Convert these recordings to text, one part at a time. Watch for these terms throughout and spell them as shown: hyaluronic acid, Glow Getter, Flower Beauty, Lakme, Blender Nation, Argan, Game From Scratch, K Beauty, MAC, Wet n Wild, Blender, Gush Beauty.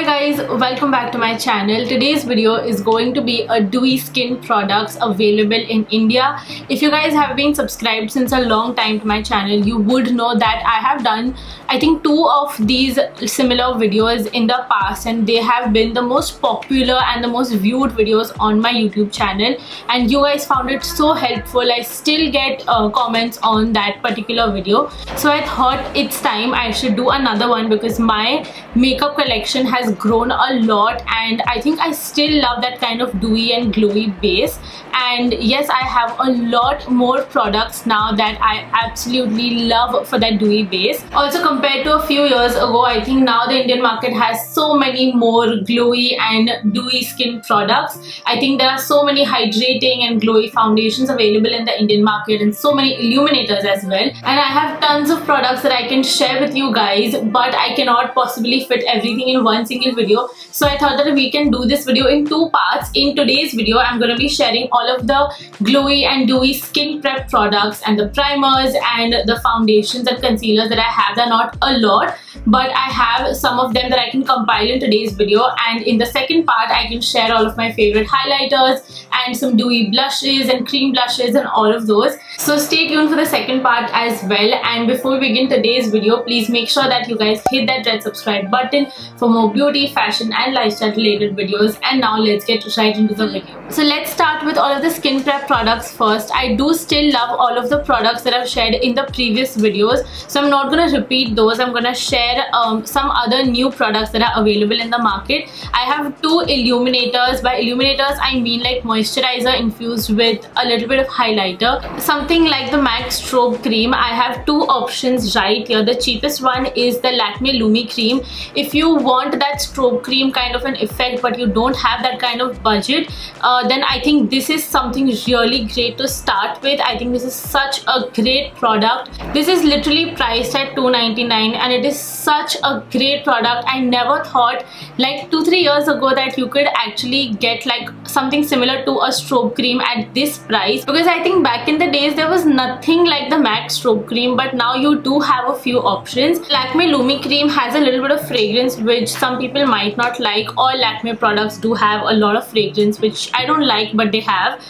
Hi guys, welcome back to my channel. Today's video is going to be a dewy skin products available in India. If you guys have been subscribed since a long time to my channel, you would know that I have done I think two of these similar videos in the past, and they have been the most popular and the most viewed videos on my YouTube channel, and you guys found it so helpful. I still get comments on that particular video, so I thought it's time I should do another one because my makeup collection has grown a lot, and I think I still love that kind of dewy and glowy base. And yes, I have a lot more products now that I absolutely love for that dewy base. Also, compared to a few years ago, I think now the Indian market has so many more glowy and dewy skin products. I think there are so many hydrating and glowy foundations available in the Indian market, and so many illuminators as well. And I have tons of products that I can share with you guys, but I cannot possibly fit everything in one single video, so I thought that we can do this video in two parts. In today's video, I'm going to be sharing all of the glowy and dewy skin prep products and the primers and the foundations and concealers that I have. They're not a lot, but I have some of them that I can compile in today's video, and in the second part I can share all of my favorite highlighters and some dewy blushes and cream blushes and all of those. So stay tuned for the second part as well. And before we begin today's video, please make sure that you guys hit that red subscribe button for more beauty, fashion and lifestyle related videos. And now let's get right into the video. So let's start with all of the skin prep products first. I do still love all of the products that I've shared in the previous videos, so I'm not going to repeat those. I'm going to share some other new products that are available in the market. I have two illuminators. By illuminators I mean like moisturizer infused with a little bit of highlighter, something like the MAC strobe cream. I have two options right here. The cheapest one is the Lakme Lumi cream. If you want that strobe cream kind of an effect but you don't have that kind of budget, then I think this is something really great to start with. I think this is such a great product. This is literally priced at $2.99, and it is such a great product. I never thought like 2-3 years ago that you could actually get like something similar to a strobe cream at this price, because I think back in the days there was nothing like the MAC strobe cream, but now you do have a few options. Lakme Lumi cream has a little bit of fragrance which some people might not like. All Lakme products do have a lot of fragrance which I don't like, but they have.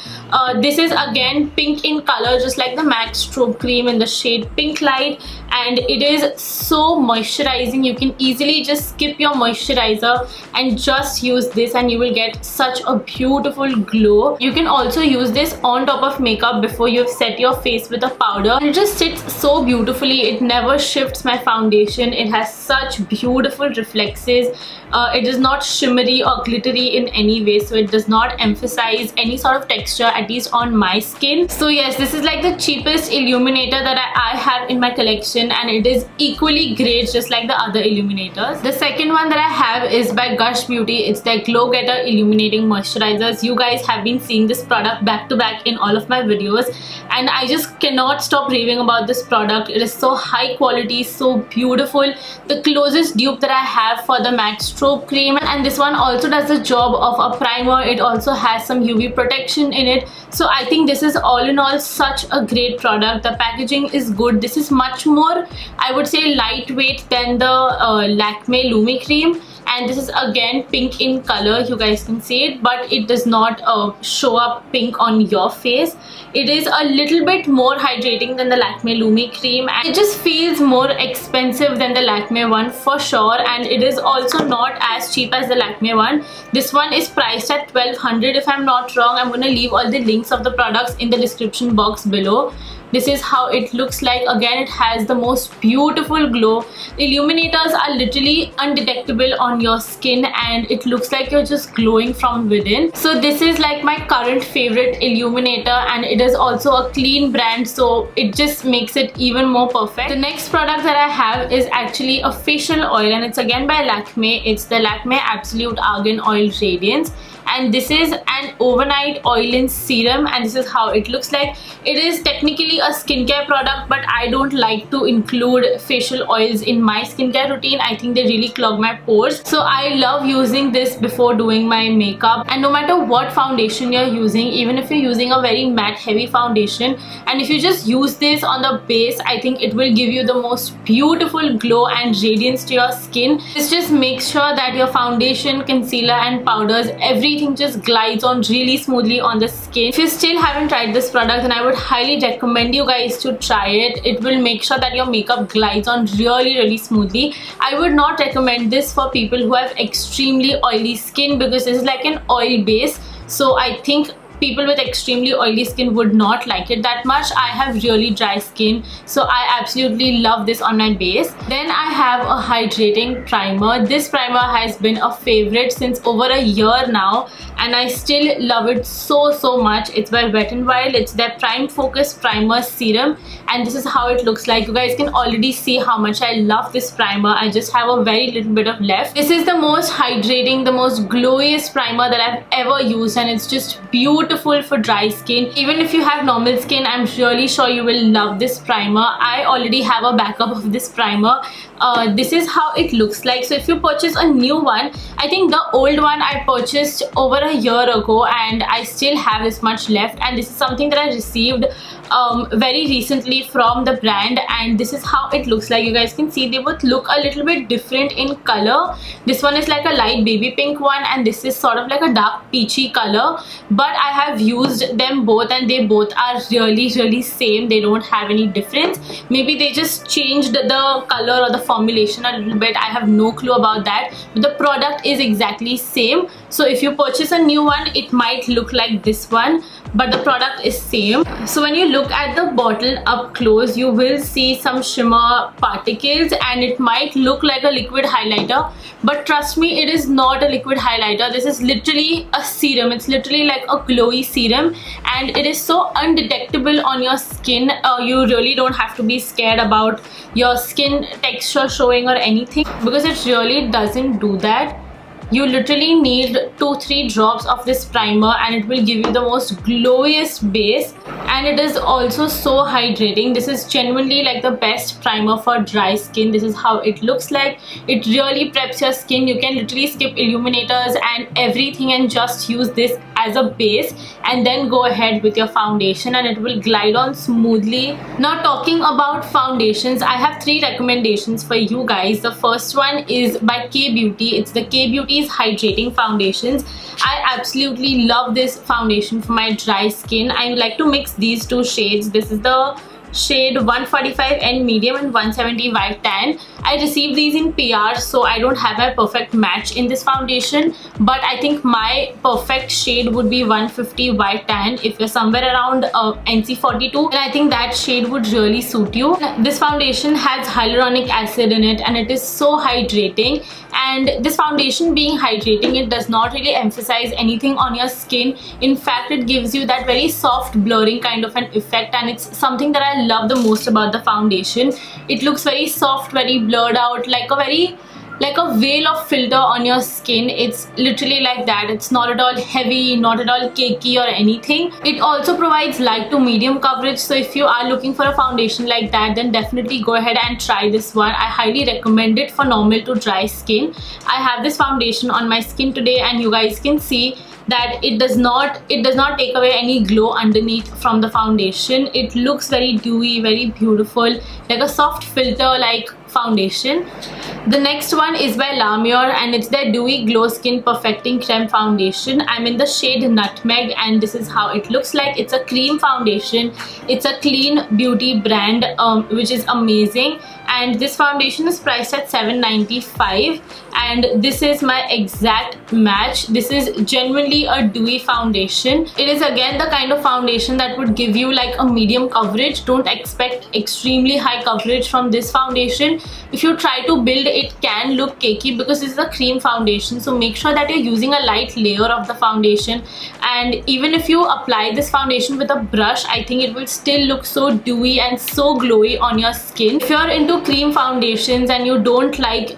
This is again pink in color, just like the MAC strobe cream, in the shade Pink Light, and it is so moisturizing. You can easily just skip your moisturizer and just use this, and you will get such a beautiful glow. You can also use this on top of makeup before you've set your face with a powder. It just sits so beautifully. It never shifts my foundation. It has such beautiful reflexes. It is not shimmery or glittery in any way, so it does not emphasize any sort of texture, at least on my skin. So yes, this is like the cheapest illuminator that I have in my collection, and it is equally great just like the other illuminators. The second one that I have is by Gush Beauty. It's their Glow Getter illuminating moisturizers. You guys have been seeing this product back to back in all of my videos, and I just cannot stop raving about this product. It is so high quality, so beautiful. The closest dupe that I have for the MAC strobe cream, and this one also does the job of a primer. It also has some UV protection in it, so I think this is all in all such a great product. The packaging is good. This is much more, I would say, lightweight than the Lakme Lumi cream, and this is again pink in color. You guys can see it, but it does not show up pink on your face. It is a little bit more hydrating than the Lakme Lumi cream, and it just feels more expensive than the Lakme one for sure, and it is also not as cheap as the Lakme one. This one is priced at 1200 if I'm not wrong. I'm going to leave all the links of the products in the description box below. This is how it looks like. Again, it has the most beautiful glow. Illuminators are literally undetectable on your skin, and it looks like you're just glowing from within. So this is like my current favorite illuminator, and it is also a clean brand, so it just makes it even more perfect. The next product that I have is actually a facial oil, and it's again by Lakme. It's the Lakme Absolute Argan Oil Radiance, and this is an overnight oil-in serum, and this is how it looks like. It is technically a skincare product, but I don't like to include facial oils in my skincare routine. I think they really clog my pores, so I love using this before doing my makeup. And no matter what foundation you're using, even if you're using a very matte heavy foundation, and if you just use this on the base, I think it will give you the most beautiful glow and radiance to your skin. This just makes sure that your foundation, concealer and powders, everything just glides on really smoothly on the skin. If you still haven't tried this product, then I would highly recommend you guys to try it. It will make sure that your makeup glides on really smoothly. I would not recommend this for people who have extremely oily skin, because this is like an oil base, so I think people with extremely oily skin would not like it that much. I have really dry skin, so I absolutely love this on my base. Then I have a hydrating primer. This primer has been a favorite since over a year now, and I still love it so much. It's by Wet n Wild. It's their Prime Focus Primer Serum, and this is how it looks like. You guys can already see how much I love this primer. I just have a very little bit of left. This is the most hydrating, the most glowiest primer that I've ever used, and it's just beautiful for dry skin. Even if you have normal skin, I'm really sure you will love this primer. I already have a backup of this primer. This is how it looks like. So if you purchase a new one, I think the old one I purchased over a year ago, and I still have this much left, and this is something that I received very recently from the brand, and this is how it looks like. You guys can see they both look a little bit different in color. This one is like a light baby pink one, and this is sort of like a dark peachy color, but I have used them both and they both are really same. They don't have any difference. Maybe they just changed the color or the formulation a little bit. I have no clue about that, but the product is exactly same. So if you purchase a new one, it might look like this one, but the product is same. So when you look at the bottle up close, you will see some shimmer particles, and it might look like a liquid highlighter, but trust me, it is not a liquid highlighter. This is literally a serum. It's literally like a glowy serum, and it is so undetectable on your skin. You really don't have to be scared about your skin texture showing or anything, because it really doesn't do that. You literally need 2-3 drops of this primer, and it will give you the most glowiest base, and it is also so hydrating. This is genuinely like the best primer for dry skin. This is how it looks like. It really preps your skin. You can literally skip illuminators and everything and just use this as a base, and then go ahead with your foundation, and it will glide on smoothly. Now, talking about foundations, I have 3 recommendations for you guys. The first one is by K Beauty. It's the K Beauty hydrating foundations. I absolutely love this foundation for my dry skin. I like to mix these 2 shades. This is the shade 145N medium and 170Y tan. I received these in PR, so I don't have my perfect match in this foundation, but I think my perfect shade would be 150Y tan. If you're somewhere around NC42, then I think that shade would really suit you. This foundation has hyaluronic acid in it, and it is so hydrating. And this foundation being hydrating, it does not really emphasize anything on your skin. In fact, it gives you that very soft blurring kind of an effect, and it's something that I love the most about the foundation. It looks very soft, very blurred out, like a veil of filter on your skin. It's literally like that. It's not at all heavy, not at all cakey or anything. It also provides light to medium coverage, so if you are looking for a foundation like that, then definitely go ahead and try this one. I highly recommend it for normal to dry skin. I have this foundation on my skin today, and you guys can see that it does not take away any glow underneath from the foundation. It looks very dewy, very beautiful, like a soft filter like foundation. The next one is by Lakme, and it's their Dewy Glow Skin Perfecting Creme Foundation. I'm in the shade Nutmeg, and this is how it looks like. It's a cream foundation. It's a clean beauty brand, which is amazing. And this foundation is priced at $7.95, and this is my exact match. This is genuinely a dewy foundation. It is again the kind of foundation that would give you like a medium coverage. Don't expect extremely high coverage from this foundation. If you try to build, it can look cakey because this is a cream foundation, so make sure that you're using a light layer of the foundation. And even if you apply this foundation with a brush, I think it will still look so dewy and so glowy on your skin. If you're into cream foundations and you don't like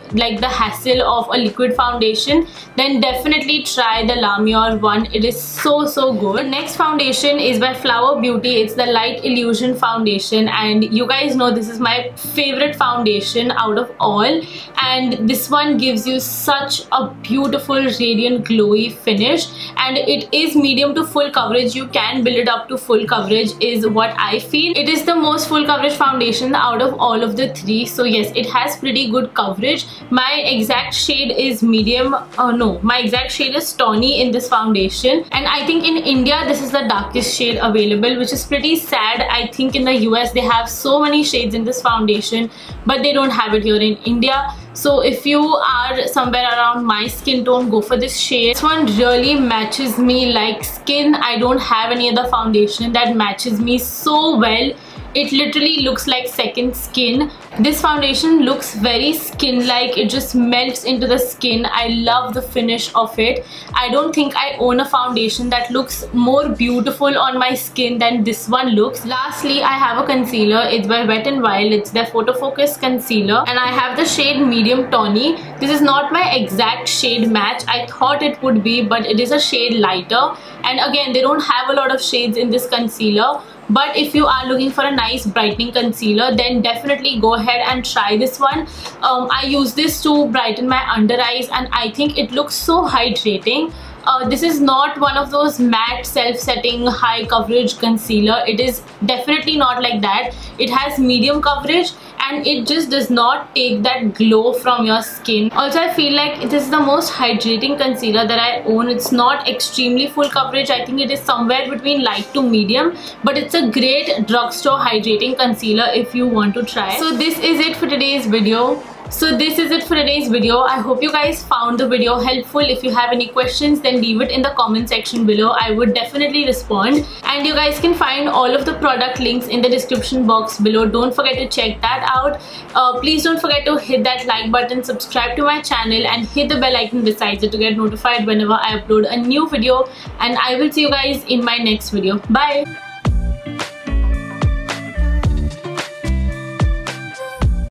the hassle of a liquid foundation, then definitely try the Lakme one. It is so good. The next foundation is by Flower Beauty. It's the Light Illusion foundation, and you guys know this is my favorite foundation out of all, and this one gives you such a beautiful radiant glowy finish, and it is medium to full coverage. You can build it up to full coverage is what I feel. It is the most full coverage foundation out of all of the three, so yes, it has pretty good coverage. My exact shade is medium, my exact shade is tawny in this foundation, and I think in India this is the darkest shade available, which is pretty sad. I think in the US they have so many shades in this foundation, but they don't have it here in India. So if you are somewhere around my skin tone, go for this shade. This one really matches me like skin. I don't have any other foundation that matches me so well. It literally looks like second skin. This foundation looks very skin like. It just melts into the skin. I love the finish of it. I don't think I own a foundation that looks more beautiful on my skin than this one looks. Lastly, I have a concealer. It's by Wet n Wild. It's their Photo Focus concealer, and I have the shade medium tawny. This is not my exact shade match. I thought it would be, but it is a shade lighter, and again they don't have a lot of shades in this concealer. But if you are looking for a nice brightening concealer, then definitely go ahead and try this one. I use this to brighten my under eyes, and I think it looks so hydrating. This is not one of those matte self-setting high coverage concealer. It is definitely not like that. It has medium coverage, and it just does not take that glow from your skin. Also, I feel like this is the most hydrating concealer that I own. It's not extremely full coverage. I think it is somewhere between light to medium, but it's a great drugstore hydrating concealer if you want to try. So this is it for today's video. I hope you guys found the video helpful. If you have any questions, then leave it in the comment section below. I would definitely respond. And you guys can find all of the product links in the description box below. Don't forget to check that out. Please don't forget to hit that like button, subscribe to my channel, and hit the bell icon beside it to get notified whenever I upload a new video. And I will see you guys in my next video. Bye!